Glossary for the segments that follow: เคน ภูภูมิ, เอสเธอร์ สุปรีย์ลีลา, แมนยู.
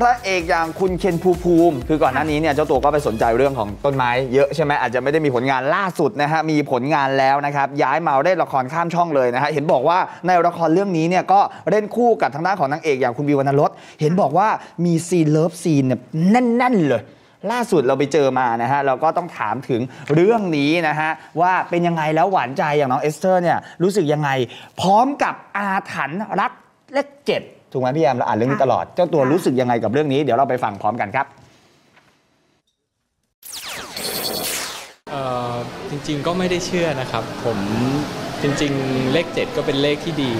พระเอกอย่างคุณเคนภูมิคือก่อนหน้านี้เนี่ยเจ้าตัวก็ไปสนใจเรื่องของต้นไม้เยอะใช่ไหมอาจจะไม่ได้มีผลงานล่าสุดนะฮะมีผลงานแล้วนะครับย้ายมาได้ละครข้ามช่องเลยนะฮะเห็นบอกว่าในละครเรื่องนี้เนี่ยก็เล่นคู่กับทางด้านของนางเอกอย่างคุณบิววรรณรสเห็นบอกว่ามีซีนเลิฟซีนเนี่ยแน่นๆเลยล่าสุดเราไปเจอมานะฮะเราก็ต้องถามถึงเรื่องนี้นะฮะว่าเป็นยังไงแล้วหวานใจอย่างน้องเอสเตอร์เนี่ยรู้สึกยังไงพร้อมกับอาถรรพ์รักเลขเจ็ดถูกไหมพี่แอมเราอ่านเรื่องนี้ตลอดเจ้าตัวรู้สึกยังไงกับเรื่องนี้เดี๋ยวเราไปฟังพร้อมกันครับจริงๆก็ไม่ได้เชื่อนะครับผมจริงๆเลขเจ็ดก็เป็นเลขที่ดี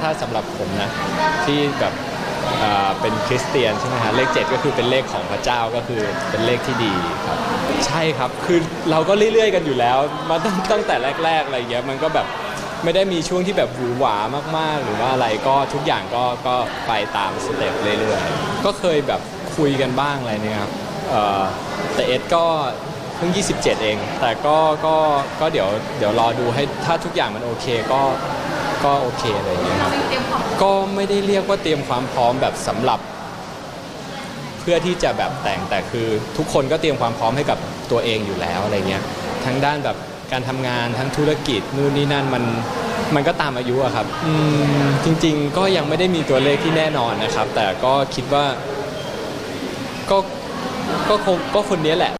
ถ้าสำหรับผมนะที่แบบเป็นคริสเตียนใช่ไหมฮะเลขเจ็ดก็คือเป็นเลขของพระเจ้าก็คือเป็นเลขที่ดีครับใช่ครับคือเราก็เรื่อยๆกันอยู่แล้วมาตั้งแต่แรกๆอะไรเงี้ยมันก็แบบไม่ได้มีช่วงที่แบบหวือหวามากๆหรือว่าอะไรก็ทุกอย่างก็ไปตามสเต็ปเรื่อยๆก็เคยแบบคุยกันบ้างอะไรเนี่ยครับแต่เอสก็เพิ่ง27เองแต่ก็เดี๋ยวรอดูให้ถ้าทุกอย่างมันโอเคก็โอเคอะไรอย่างเงี้ยครับก็ไม่ได้เรียกว่าเตรียมความพร้อมแบบสำหรับเพื่อที่จะแบบแต่งแต่คือทุกคนก็เตรียมความพร้อมให้กับตัวเองอยู่แล้วอะไรเงี้ยทั้งด้านแบบการทำงานทั้งธุรกิจนู่นนี่นั่นมันก็ตามอายุอะครับจริงๆก็ยังไม่ได้มีตัวเลขที่แน่นอนนะครับแต่ก็คิดว่าก็คนนี้แหละ